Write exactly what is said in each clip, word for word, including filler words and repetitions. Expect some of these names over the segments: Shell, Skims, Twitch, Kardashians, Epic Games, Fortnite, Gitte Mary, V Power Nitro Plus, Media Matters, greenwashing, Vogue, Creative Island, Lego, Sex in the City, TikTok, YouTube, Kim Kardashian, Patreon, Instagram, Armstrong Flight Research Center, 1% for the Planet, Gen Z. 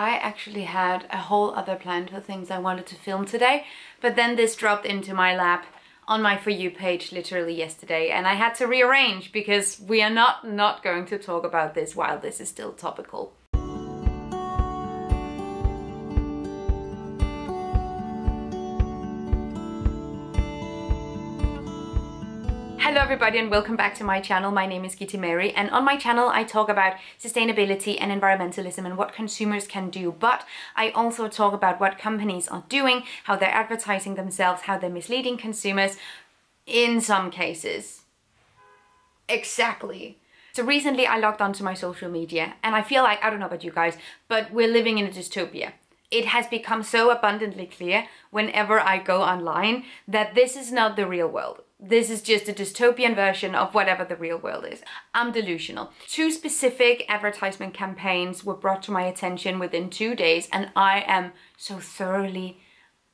I actually had a whole other plan for things I wanted to film today, but then this dropped into my lap on my For You page literally yesterday, and I had to rearrange because we are not not going to talk about this while this is still topical. Hello everybody and welcome back to my channel. My name is Gitte Mary, and on my channel I talk about sustainability and environmentalism and what consumers can do, but I also talk about what companies are doing, how they're advertising themselves, how they're misleading consumers in some cases. Exactly. So recently I logged onto my social media and I feel like, I don't know about you guys, but we're living in a dystopia. It has become so abundantly clear whenever I go online that this is not the real world. This is just a dystopian version of whatever the real world is. I'm delusional. Two specific advertisement campaigns were brought to my attention within two days, and I am so thoroughly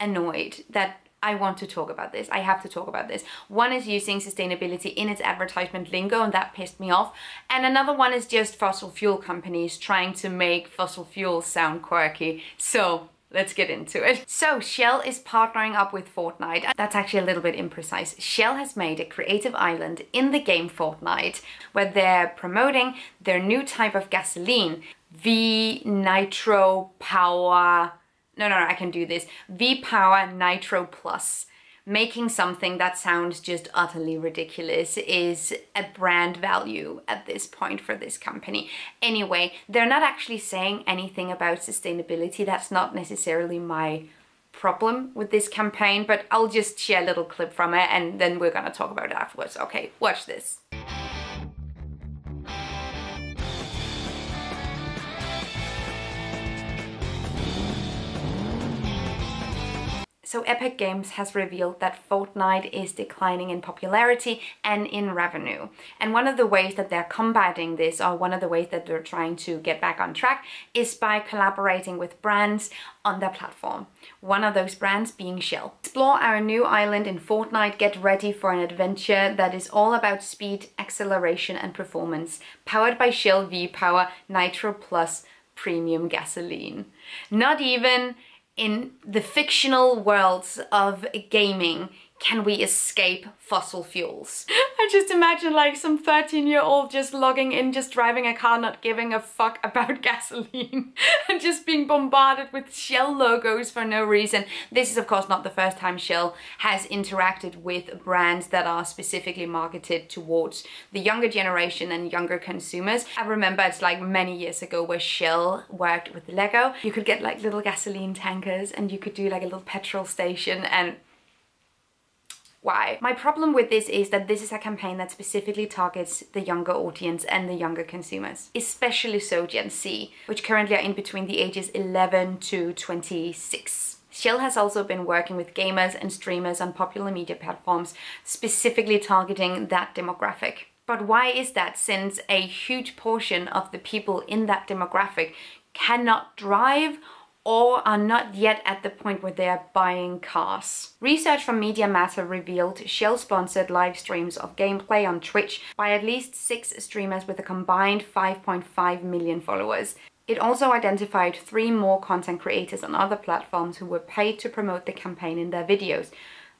annoyed that I want to talk about this. I have to talk about this. One is using sustainability in its advertisement lingo, and that pissed me off. And another one is just fossil fuel companies trying to make fossil fuels sound quirky. So let's get into it. So Shell is partnering up with Fortnite. That's actually a little bit imprecise. Shell has made a creative island in the game Fortnite where they're promoting their new type of gasoline, V Nitro Power... No, no, no, I can do this. V Power Nitro Plus. Making something that sounds just utterly ridiculous is a brand value at this point for this company. Anyway, they're not actually saying anything about sustainability. That's not necessarily my problem with this campaign, but I'll just share a little clip from it and then we're gonna talk about it afterwards. Okay, watch this. So Epic Games has revealed that Fortnite is declining in popularity and in revenue. And one of the ways that they're combating this, or one of the ways that they're trying to get back on track, is by collaborating with brands on their platform. One of those brands being Shell. Explore our new island in Fortnite. Get ready for an adventure that is all about speed, acceleration and performance. Powered by Shell V Power Nitro Plus Premium Gasoline. Not even in the fictional worlds of gaming can we escape fossil fuels. I just imagine like some thirteen year old just logging in, just driving a car, not giving a fuck about gasoline and just being bombarded with Shell logos for no reason. This is of course not the first time Shell has interacted with brands that are specifically marketed towards the younger generation and younger consumers. I remember it's like many years ago where Shell worked with Lego. You could get like little gasoline tankers and you could do like a little petrol station, and why? My problem with this is that this is a campaign that specifically targets the younger audience and the younger consumers, especially so Gen Z, which currently are in between the ages eleven to twenty-six. Shell has also been working with gamers and streamers on popular media platforms, specifically targeting that demographic. But why is that, since a huge portion of the people in that demographic cannot drive or are not yet at the point where they are buying cars? Research from Media Matters revealed Shell sponsored live streams of gameplay on Twitch by at least six streamers with a combined five point five million followers. It also identified three more content creators on other platforms who were paid to promote the campaign in their videos.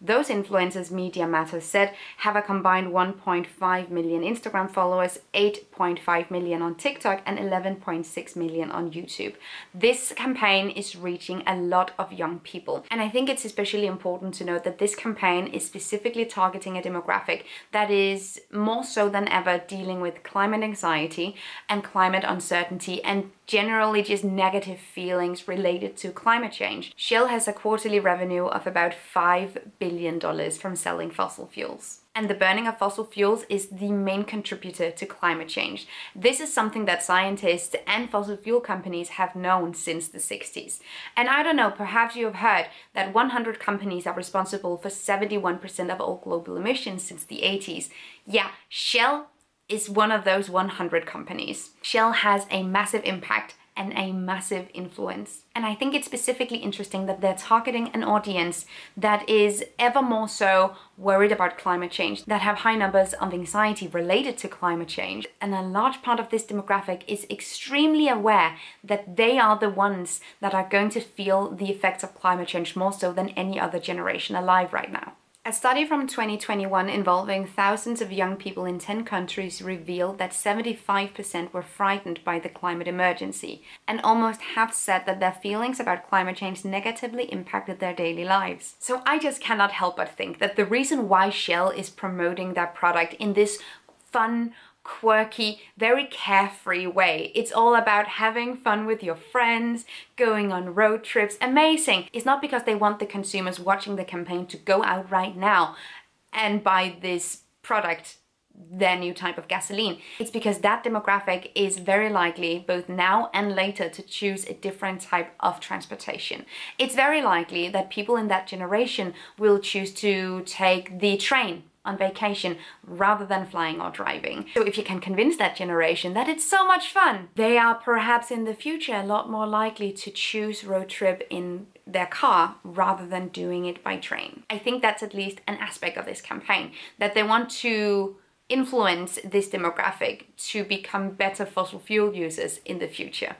Those influencers, Media Matters said, have a combined one point five million Instagram followers, eight point five million on TikTok and eleven point six million on YouTube. This campaign is reaching a lot of young people. And I think it's especially important to note that this campaign is specifically targeting a demographic that is more so than ever dealing with climate anxiety and climate uncertainty and generally just negative feelings related to climate change. Shell has a quarterly revenue of about five billion dollars from selling fossil fuels. And the burning of fossil fuels is the main contributor to climate change. This is something that scientists and fossil fuel companies have known since the sixties. And I don't know, perhaps you have heard that one hundred companies are responsible for seventy-one percent of all global emissions since the eighties. Yeah, Shell is one of those one hundred companies. Shell has a massive impact and a massive influence. And I think it's specifically interesting that they're targeting an audience that is ever more so worried about climate change, that have high numbers of anxiety related to climate change. And a large part of this demographic is extremely aware that they are the ones that are going to feel the effects of climate change more so than any other generation alive right now. A study from twenty twenty-one involving thousands of young people in ten countries revealed that seventy-five percent were frightened by the climate emergency, and almost half said that their feelings about climate change negatively impacted their daily lives. So I just cannot help but think that the reason why Shell is promoting their product in this fun, quirky, very carefree way. It's all about having fun with your friends, going on road trips, amazing. It's not because they want the consumers watching the campaign to go out right now and buy this product, their new type of gasoline. It's because that demographic is very likely, both now and later, to choose a different type of transportation. It's very likely that people in that generation will choose to take the train on vacation rather than flying or driving. So if you can convince that generation that it's so much fun, they are perhaps in the future a lot more likely to choose road trip in their car rather than doing it by train. I think that's at least an aspect of this campaign, that they want to influence this demographic to become better fossil fuel users in the future.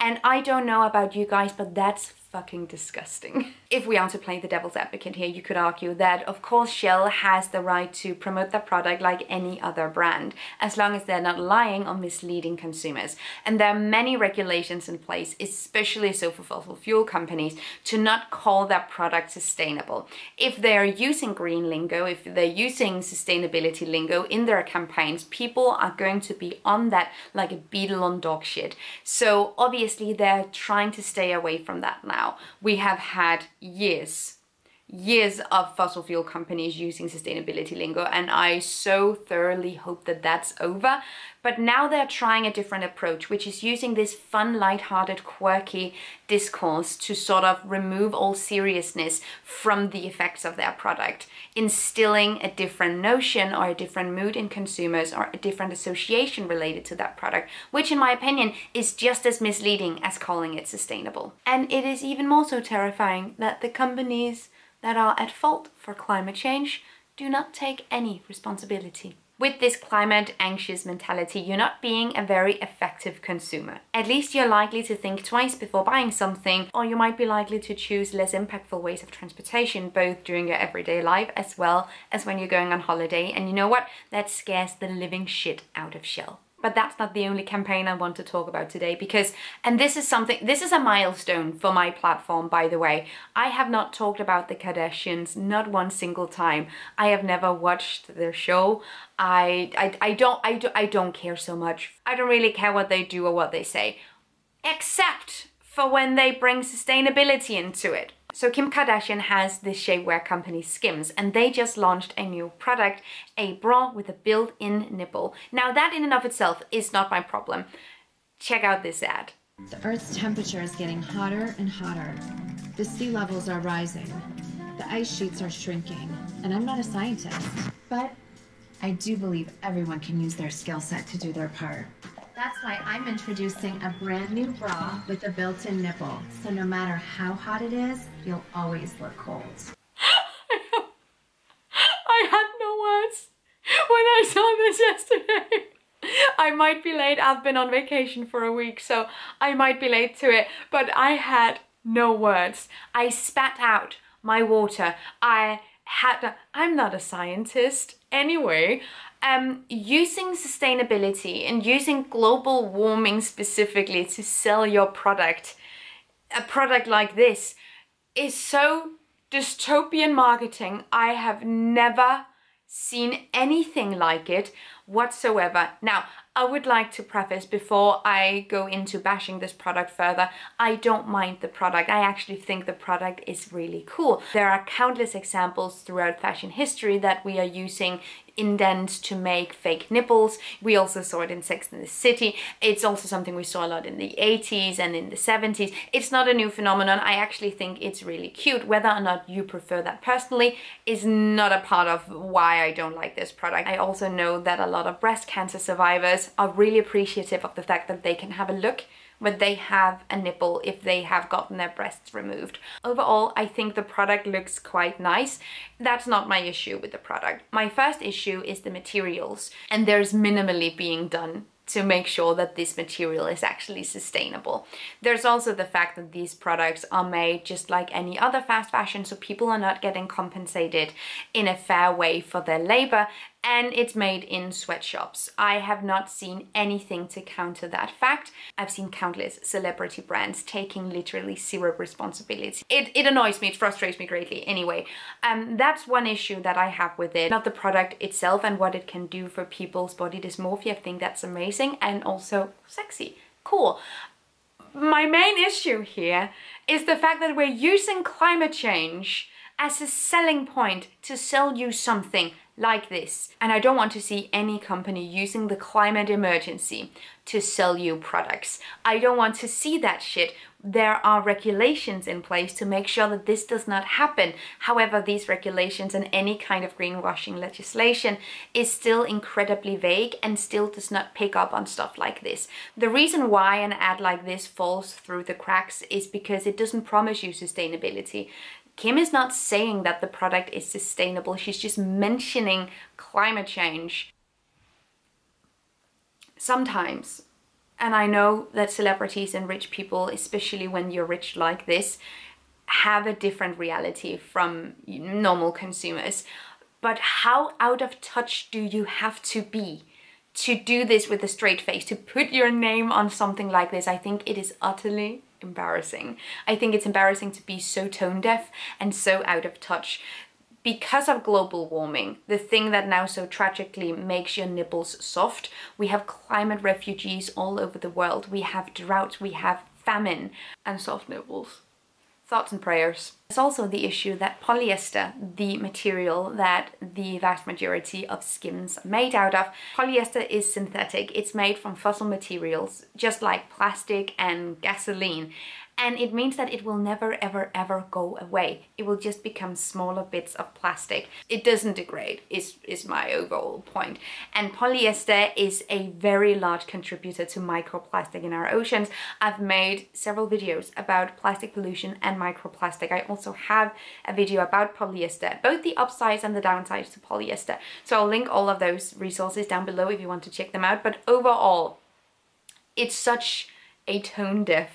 And I don't know about you guys, but that's fucking disgusting. If we are to play the devil's advocate here, you could argue that of course Shell has the right to promote their product like any other brand, as long as they're not lying or misleading consumers. And there are many regulations in place, especially so for fossil fuel companies, to not call their product sustainable. If they're using green lingo, if they're using sustainability lingo in their campaigns, people are going to be on that like a beetle on dog shit. So obviously they're trying to stay away from that now. We have had years, years of fossil fuel companies using sustainability lingo, and I so thoroughly hope that that's over. But now they're trying a different approach, which is using this fun, lighthearted, quirky discourse to sort of remove all seriousness from the effects of their product, instilling a different notion or a different mood in consumers or a different association related to that product, which in my opinion is just as misleading as calling it sustainable. And it is even more so terrifying that the companies that are at fault for climate change do not take any responsibility. With this climate anxious mentality, you're not being a very effective consumer. At least you're likely to think twice before buying something, or you might be likely to choose less impactful ways of transportation, both during your everyday life as well as when you're going on holiday. And you know what? That scares the living shit out of Shell. But that's not the only campaign I want to talk about today, because, and this is something, this is a milestone for my platform, by the way. I have not talked about the Kardashians, not one single time. I have never watched their show. I, I, I don't, I do, I don't care so much. I don't really care what they do or what they say, except for when they bring sustainability into it. So Kim Kardashian has this shapewear company Skims, and they just launched a new product, a bra with a built-in nipple. Now that in and of itself is not my problem. Check out this ad. The Earth's temperature is getting hotter and hotter. The sea levels are rising. The ice sheets are shrinking. And I'm not a scientist, but I do believe everyone can use their skill set to do their part. That's why I'm introducing a brand new bra with a built-in nipple. So no matter how hot it is, you'll always look cold. I had no words when I saw this yesterday. I might be late. I've been on vacation for a week, so I might be late to it. But I had no words. I spat out my water. I had... A, I'm not a scientist anyway. Um, using sustainability and using global warming specifically to sell your product, a product like this, is so dystopian marketing. I have never seen anything like it whatsoever. Now, I would like to preface before I go into bashing this product further, I don't mind the product. I actually think the product is really cool. There are countless examples throughout fashion history that we are using indents to make fake nipples. We also saw it in Sex in the City. It's also something we saw a lot in the eighties and in the seventies. It's not a new phenomenon. I actually think it's really cute. Whether or not you prefer that personally is not a part of why I don't like this product. I also know that a lot of breast cancer survivors are really appreciative of the fact that they can have a look but they have a nipple if they have gotten their breasts removed. Overall, I think the product looks quite nice. That's not my issue with the product. My first issue is the materials, and there's minimally being done to make sure that this material is actually sustainable. There's also the fact that these products are made just like any other fast fashion, so people are not getting compensated in a fair way for their labor, and it's made in sweatshops. I have not seen anything to counter that fact. I've seen countless celebrity brands taking literally zero responsibility. It, it annoys me, it frustrates me greatly. Anyway, um, that's one issue that I have with it, not the product itself and what it can do for people's body dysmorphia. I think that's amazing and also sexy, cool. My main issue here is the fact that we're using climate change as a selling point to sell you something like this. And I don't want to see any company using the climate emergency to sell you products. I don't want to see that shit. There are regulations in place to make sure that this does not happen. However, these regulations and any kind of greenwashing legislation is still incredibly vague and still does not pick up on stuff like this. The reason why an ad like this falls through the cracks is because it doesn't promise you sustainability. Kim is not saying that the product is sustainable, she's just mentioning climate change. Sometimes, and I know that celebrities and rich people, especially when you're rich like this, have a different reality from normal consumers, but how out of touch do you have to be to do this with a straight face, to put your name on something like this? I think it is utterly embarrassing. I think it's embarrassing to be so tone deaf and so out of touch. Because of global warming, the thing that now so tragically makes your nipples soft, we have climate refugees all over the world, we have drought, we have famine, and soft nipples. Thoughts and prayers. There's also the issue that polyester, the material that the vast majority of Skims are made out of, polyester is synthetic. It's made from fossil materials, just like plastic and gasoline. And it means that it will never, ever, ever go away. It will just become smaller bits of plastic. It doesn't degrade, is, is my overall point. And polyester is a very large contributor to microplastic in our oceans. I've made several videos about plastic pollution and microplastic. I also have a video about polyester, both the upsides and the downsides to polyester. So I'll link all of those resources down below if you want to check them out. But overall, it's such a tone-deaf,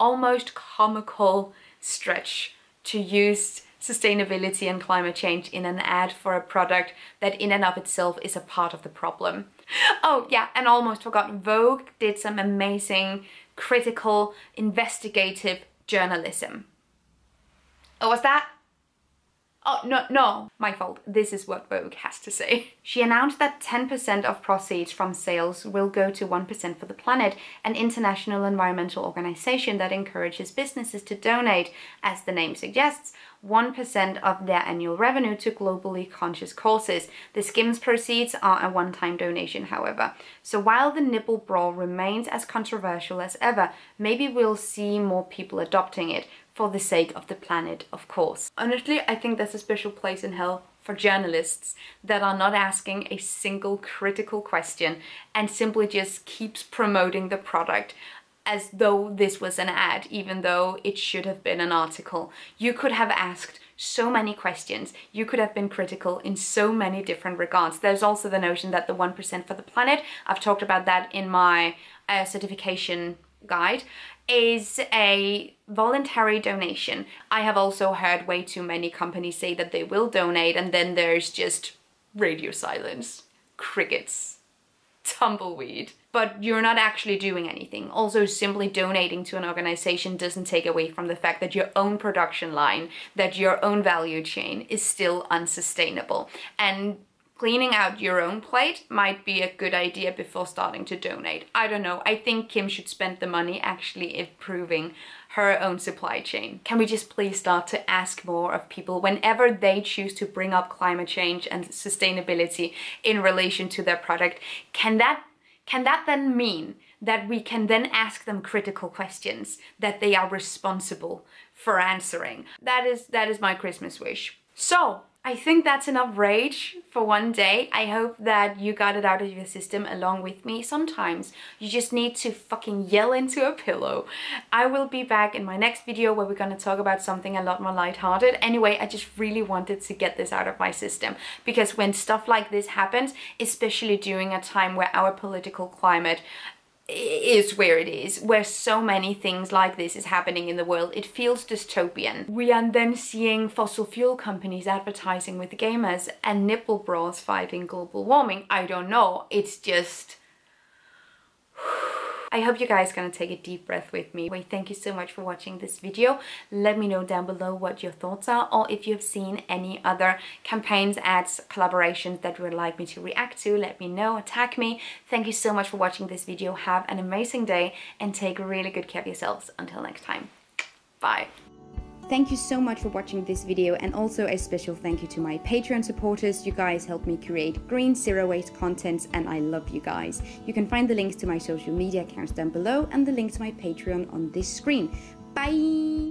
almost comical stretch to use sustainability and climate change in an ad for a product that in and of itself is a part of the problem. Oh yeah, and almost forgot, Vogue did some amazing critical investigative journalism. Oh, was that? Oh, no, no, my fault. This is what Vogue has to say. She announced that ten percent of proceeds from sales will go to one percent for the Planet, an international environmental organization that encourages businesses to donate, as the name suggests, one percent of their annual revenue to globally conscious causes. The Skims proceeds are a one-time donation, however. So while the nipple bra remains as controversial as ever, maybe we'll see more people adopting it, for the sake of the planet, of course. Honestly, I think there's a special place in hell for journalists that are not asking a single critical question and simply just keeps promoting the product as though this was an ad, even though it should have been an article. You could have asked so many questions, you could have been critical in so many different regards. There's also the notion that the one percent for the planet, I've talked about that in my uh, certification guide, is a voluntary donation. I have also heard way too many companies say that they will donate and then there's just radio silence, crickets, tumbleweed. But you're not actually doing anything. Also, simply donating to an organization doesn't take away from the fact that your own production line, that your own value chain is still unsustainable. And cleaning out your own plate might be a good idea before starting to donate. I don't know, I think Kim should spend the money actually improving her own supply chain. Can we just please start to ask more of people whenever they choose to bring up climate change and sustainability in relation to their product? Can that, can that then mean that we can then ask them critical questions that they are responsible for answering? That is, that is my Christmas wish. So, I think that's enough rage for one day. I hope that you got it out of your system along with me. Sometimes you just need to fucking yell into a pillow. I will be back in my next video where we're gonna talk about something a lot more lighthearted. Anyway, I just really wanted to get this out of my system, because when stuff like this happens, especially during a time where our political climate is where it is, where so many things like this is happening in the world, it feels dystopian. We are then seeing fossil fuel companies advertising with gamers and nipple bras fighting global warming. I don't know, it's just... I hope you guys are gonna take a deep breath with me. Wait, thank you so much for watching this video. Let me know down below what your thoughts are, or if you've seen any other campaigns, ads, collaborations that you would like me to react to, let me know, tag me. Thank you so much for watching this video. Have an amazing day and take really good care of yourselves. Until next time, bye. Thank you so much for watching this video, and also a special thank you to my Patreon supporters. You guys help me create green zero waste contents, and I love you guys. You can find the links to my social media accounts down below and the link to my Patreon on this screen. Bye!